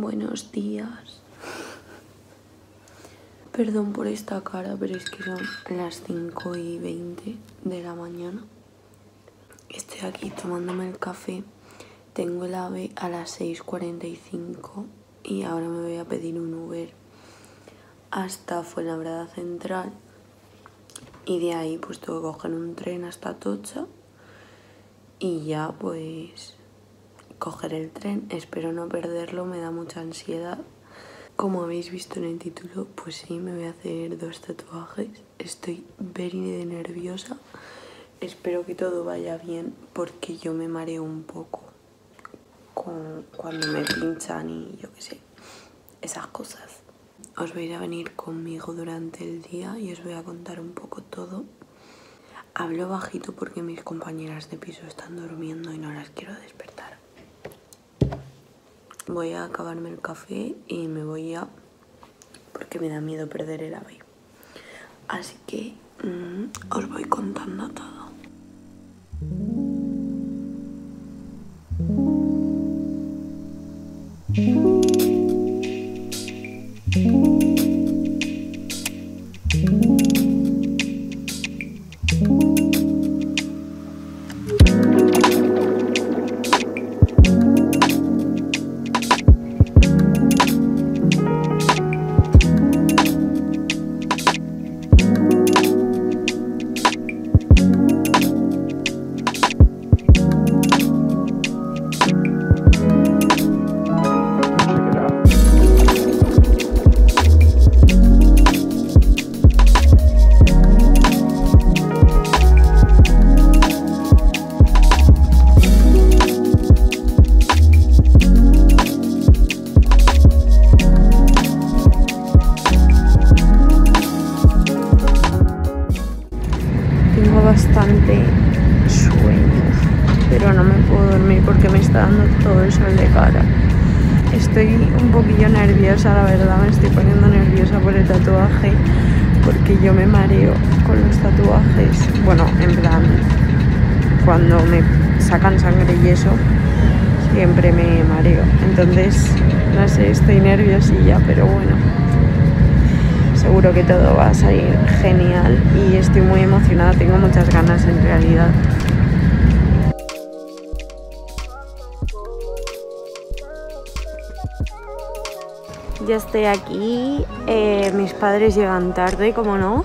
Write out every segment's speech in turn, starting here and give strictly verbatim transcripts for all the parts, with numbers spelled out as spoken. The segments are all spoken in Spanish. Buenos días. Perdón por esta cara, pero es que son las cinco y veinte de la mañana. Estoy aquí tomándome el café. Tengo el AVE a las seis cuarenta y cinco y ahora me voy a pedir un Uber hasta Fuenlabrada Central. Y de ahí pues tengo que coger un tren hasta Atocha. Y ya pues coger el tren. Espero no perderlo, me da mucha ansiedad. Como habéis visto en el título, pues sí, me voy a hacer dos tatuajes. Estoy very nerviosa. Espero que todo vaya bien porque yo me mareo un poco con cuando me pinchan y yo qué sé, esas cosas. Os vais a venir conmigo durante el día y os voy a contar un poco todo. Hablo bajito porque mis compañeras de piso están durmiendo y no las quiero despertar. Voy a acabarme el café y me voy ya porque me da miedo perder el AVE. Así que mm, os voy contando todo. Bastante sueño, pero no me puedo dormir porque me está dando todo el sol de cara. Estoy un poquillo nerviosa, la verdad, me estoy poniendo nerviosa por el tatuaje porque yo me mareo con los tatuajes. Bueno, en plan, cuando me sacan sangre y eso, siempre me mareo. Entonces, no sé, estoy nerviosilla, pero bueno. Seguro que todo va a salir genial y estoy muy emocionada, tengo muchas ganas en realidad. Ya estoy aquí, eh, mis padres llegan tarde, como no,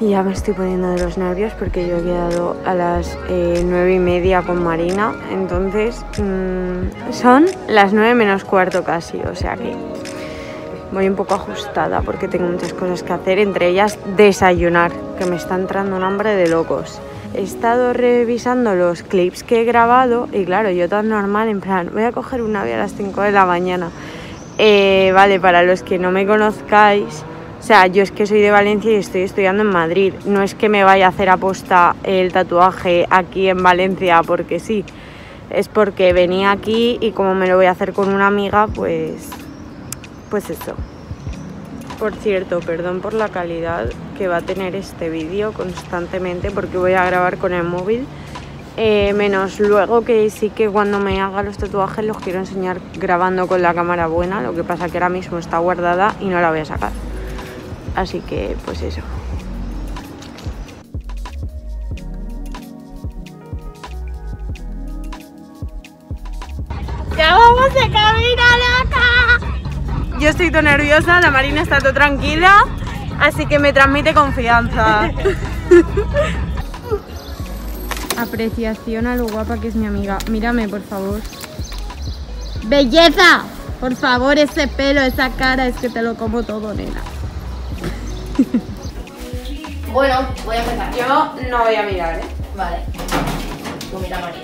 y ya me estoy poniendo de los nervios porque yo he quedado a las eh, nueve y media con Marina, entonces mmm, son las nueve menos cuarto casi, o sea que... Voy un poco ajustada porque tengo muchas cosas que hacer, entre ellas desayunar, que me está entrando un hambre de locos. He estado revisando los clips que he grabado y claro, yo tan normal, en plan, voy a coger un AVE a las cinco de la mañana. Eh, vale, para los que no me conozcáis, o sea, yo es que soy de Valencia y estoy estudiando en Madrid. No es que me vaya a hacer aposta el tatuaje aquí en Valencia porque sí, es porque venía aquí y como me lo voy a hacer con una amiga, pues... Pues eso. Por cierto, perdón por la calidad que va a tener este vídeo constantemente porque voy a grabar con el móvil. Eh, menos luego que sí que cuando me haga los tatuajes los quiero enseñar grabando con la cámara buena. Lo que pasa que ahora mismo está guardada y no la voy a sacar. Así que pues eso. ¡Ya vamos de camino, loca! Yo estoy todo nerviosa, la Marina está todo tranquila, así que me transmite confianza. Apreciación a lo guapa que es mi amiga. Mírame, por favor. ¡Belleza! Por favor, ese pelo, esa cara, es que te lo como todo, nena. Bueno, voy a empezar. Yo no voy a mirar, ¿eh? Vale. Tú mira, Marina.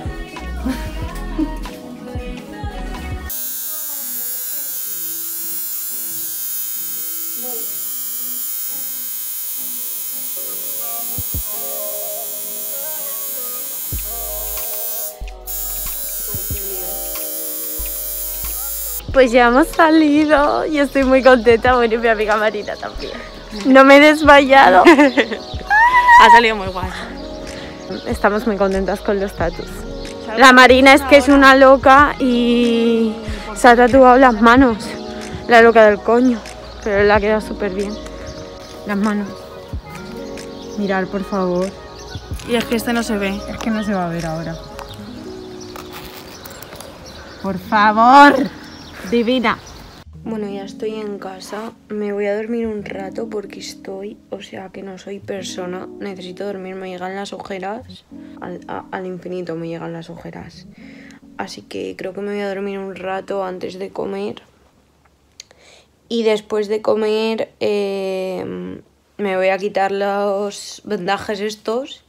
Pues ya hemos salido y estoy muy contenta. Bueno, y mi amiga Marina también. No me he desmayado. Ha salido muy guay. Estamos muy contentas con los tatus. La Marina es que es una loca y Se ha tatuado las manos, la loca del coño, pero le ha quedado súper bien las manos. Mirar, por favor. Y es que este no se ve. Es que no se va a ver ahora. Por favor, divina. Bueno, ya estoy en casa. Me voy a dormir un rato porque estoy, o sea, que no soy persona. Necesito dormir, me llegan las ojeras. Al, a, al infinito me llegan las ojeras. Así que creo que me voy a dormir un rato antes de comer. Y después de comer eh, me voy a quitar los vendajes estos.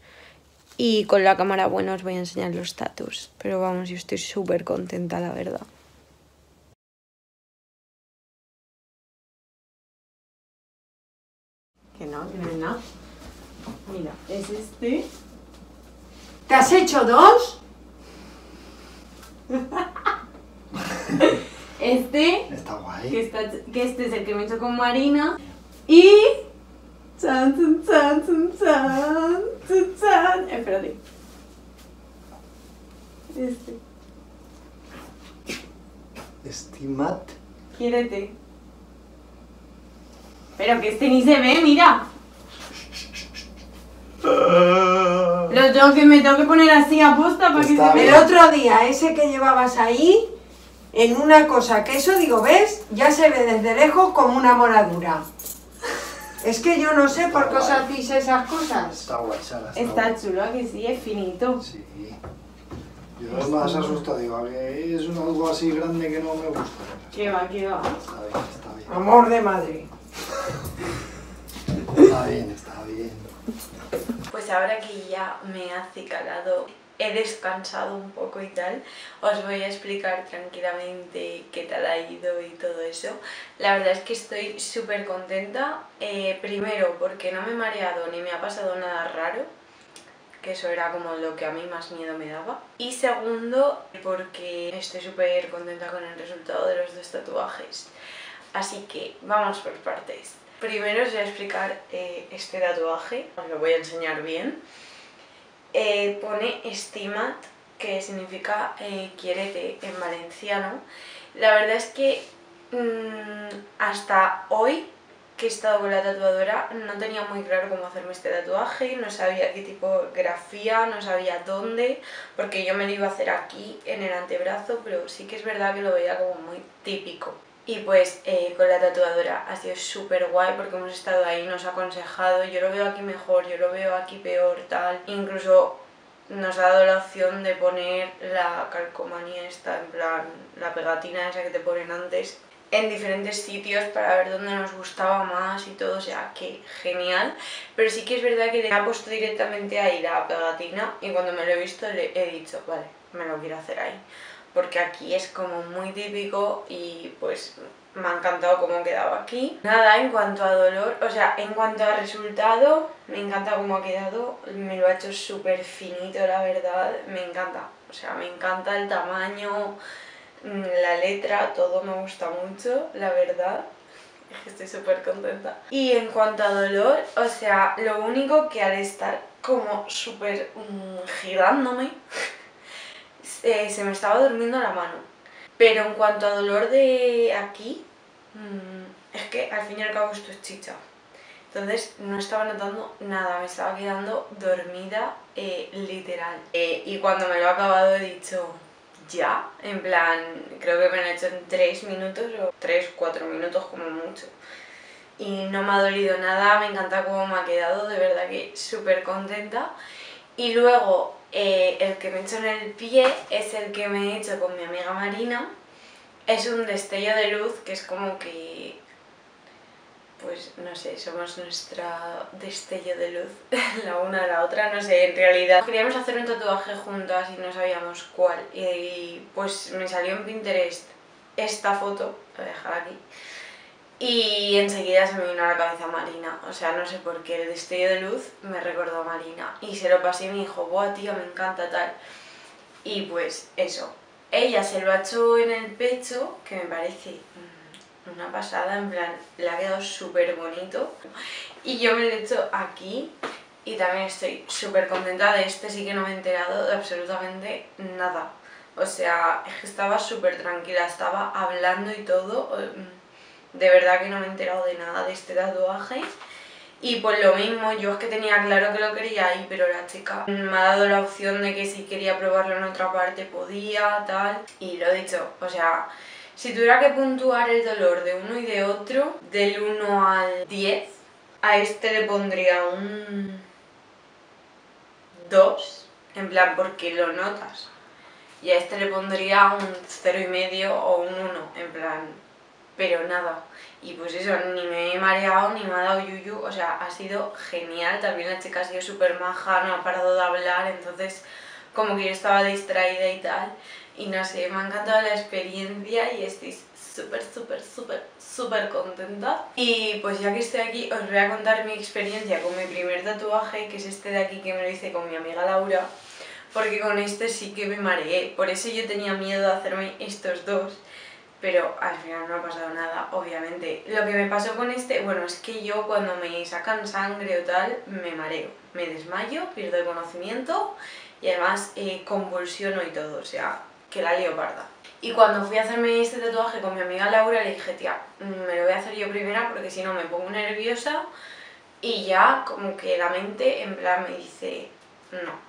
Y con la cámara, bueno, os voy a enseñar los tatus. Pero vamos, yo estoy súper contenta, la verdad. Que no, que no es nada. Mira, es este. ¿Te has hecho dos? Este. Está guay. Que, está, que este es el que me he hecho con Marina. Y... Chan, chan, chan, chan, chan, chan, chan. Espérate. Este. Estimat. Quírate. Pero que este ni se ve, mira. Lo tengo que, me tengo que poner así a posta para que se vea. El otro día, ese que llevabas ahí, en una cosa que eso, digo, ¿ves? Ya se ve desde lejos como una moradura. Es que yo no sé está por qué os hacéis esas cosas. Está guay, Sara. Está, está chulo, que sí, es finito. Sí. Yo es más asustado, digo, que es algo así grande que no me gusta. Que va, que va. Está bien, está bien. Amor de Madrid. Está bien, está bien. Pues ahora que ya me ha acicalado, he descansado un poco y tal, os voy a explicar tranquilamente qué tal ha ido y todo eso. La verdad es que estoy súper contenta, eh, primero porque no me he mareado ni me ha pasado nada raro, que eso era como lo que a mí más miedo me daba. Y segundo, porque estoy súper contenta con el resultado de los dos tatuajes. Así que vamos por partes. Primero os voy a explicar eh, este tatuaje, os lo voy a enseñar bien. Eh, pone estimat, que significa eh, quiérete en valenciano. La verdad es que mmm, hasta hoy que he estado con la tatuadora no tenía muy claro cómo hacerme este tatuaje, no sabía qué tipografía, no sabía dónde, porque yo me lo iba a hacer aquí en el antebrazo, pero sí que es verdad que lo veía como muy típico. Y pues eh, con la tatuadora ha sido súper guay porque hemos estado ahí, nos ha aconsejado, yo lo veo aquí mejor, yo lo veo aquí peor, tal. Incluso nos ha dado la opción de poner la calcomanía esta, en plan, la pegatina esa que te ponen antes, en diferentes sitios para ver dónde nos gustaba más y todo, o sea, que genial. Pero sí que es verdad que le ha puesto directamente ahí la pegatina y cuando me lo he visto le he dicho, vale, me lo quiero hacer ahí. Porque aquí es como muy típico y pues me ha encantado cómo ha quedado aquí. Nada, en cuanto a dolor, o sea, en cuanto a resultado, me encanta cómo ha quedado. Me lo ha hecho súper finito, la verdad, me encanta. O sea, me encanta el tamaño, la letra, todo me gusta mucho, la verdad. Estoy súper contenta. Y en cuanto a dolor, o sea, lo único que al estar como súper um, girándome... Eh, se me estaba durmiendo la mano. Pero en cuanto a dolor de aquí, mmm, es que al fin y al cabo esto es chicha. Entonces no estaba notando nada, me estaba quedando dormida eh, literal. Eh, y cuando me lo he acabado he dicho, ya, en plan, creo que me lo he hecho en tres minutos o tres, cuatro minutos como mucho. Y no me ha dolido nada, me encanta cómo me ha quedado, de verdad que súper contenta. Y luego... Eh, el que me he hecho en el pie es el que me he hecho con mi amiga Marina. Es un destello de luz que es como que... Pues no sé, somos nuestra destello de luz la una a la otra, no sé, en realidad. Queríamos hacer un tatuaje juntas y no sabíamos cuál. Y pues me salió en Pinterest esta foto, la voy a dejar aquí. Y enseguida se me vino a la cabeza Marina, o sea, no sé por qué, el destello de luz me recordó a Marina. Y se lo pasé y me dijo, ¡buah, tía, me encanta, tal! Y pues, eso. Ella se lo ha hecho en el pecho, que me parece una pasada, en plan, le ha quedado súper bonito. Y yo me lo he hecho aquí, y también estoy súper contenta de este, sí que no me he enterado de absolutamente nada. O sea, estaba súper tranquila, estaba hablando y todo. De verdad que no me he enterado de nada de este tatuaje. Y pues lo mismo, yo es que tenía claro que lo quería ahí, pero la chica me ha dado la opción de que si quería probarlo en otra parte podía, tal. Y lo he dicho, o sea, si tuviera que puntuar el dolor de uno y de otro, del uno al diez, a este le pondría un dos, en plan porque lo notas. Y a este le pondría un cero coma cinco o un uno, en plan, pero nada. Y pues eso, ni me he mareado, ni me ha dado yuyu, o sea, ha sido genial. También la chica ha sido súper maja, no ha parado de hablar, entonces como que yo estaba distraída y tal. Y no sé, me ha encantado la experiencia y estoy súper, súper, súper, súper contenta. Y pues ya que estoy aquí, os voy a contar mi experiencia con mi primer tatuaje, que es este de aquí que me lo hice con mi amiga Laura. Porque con este sí que me mareé, por eso yo tenía miedo de hacerme estos dos. Pero al final no ha pasado nada, obviamente. Lo que me pasó con este, bueno, es que yo cuando me sacan sangre o tal, me mareo. Me desmayo, pierdo el conocimiento y además eh, convulsiono y todo, o sea, que la lío parda. Y cuando fui a hacerme este tatuaje con mi amiga Laura, le dije, tía, me lo voy a hacer yo primera porque si no me pongo nerviosa. Y ya como que la mente en plan me dice, no.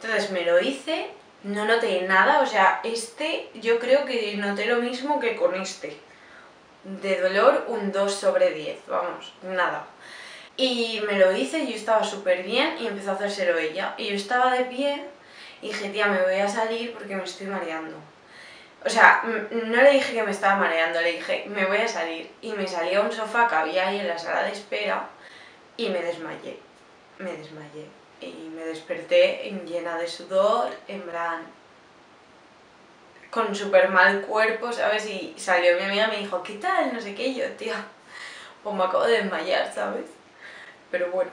Entonces me lo hice, no noté nada, o sea, este yo creo que noté lo mismo que con este. De dolor un dos sobre diez, vamos, nada. Y me lo hice, yo estaba súper bien y empezó a hacérselo ella. Y yo estaba de pie y dije, tía, me voy a salir porque me estoy mareando. O sea, no le dije que me estaba mareando, le dije, me voy a salir. Y me salí a un sofá que había ahí en la sala de espera y me desmayé, me desmayé. Y me desperté llena de sudor, en plan, con súper mal cuerpo, ¿sabes? Y salió mi amiga y me dijo, ¿qué tal? No sé qué, yo, tía, pues me acabo de desmayar, ¿sabes? Pero bueno,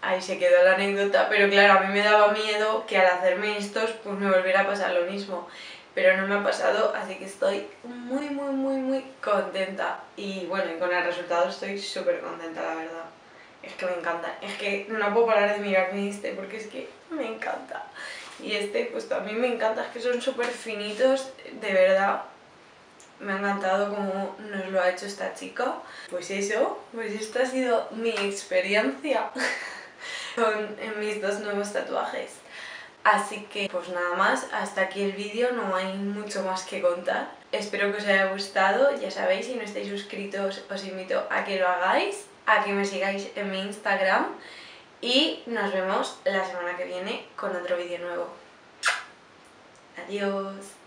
ahí se quedó la anécdota, pero claro, a mí me daba miedo que al hacerme estos, pues me volviera a pasar lo mismo. Pero no me ha pasado, así que estoy muy, muy, muy, muy contenta. Y bueno, y con el resultado estoy súper contenta, la verdad. Es que me encanta, es que no puedo parar de mirarme este porque es que me encanta. Y este pues también me encanta, es que son súper finitos, de verdad. Me ha encantado como nos lo ha hecho esta chica. Pues eso, pues esta ha sido mi experiencia con mis dos nuevos tatuajes. Así que pues nada más, hasta aquí el vídeo, no hay mucho más que contar. Espero que os haya gustado, ya sabéis, si no estáis suscritos os invito a que lo hagáis. A que me sigáis en mi Instagram y nos vemos la semana que viene con otro vídeo nuevo. Adiós.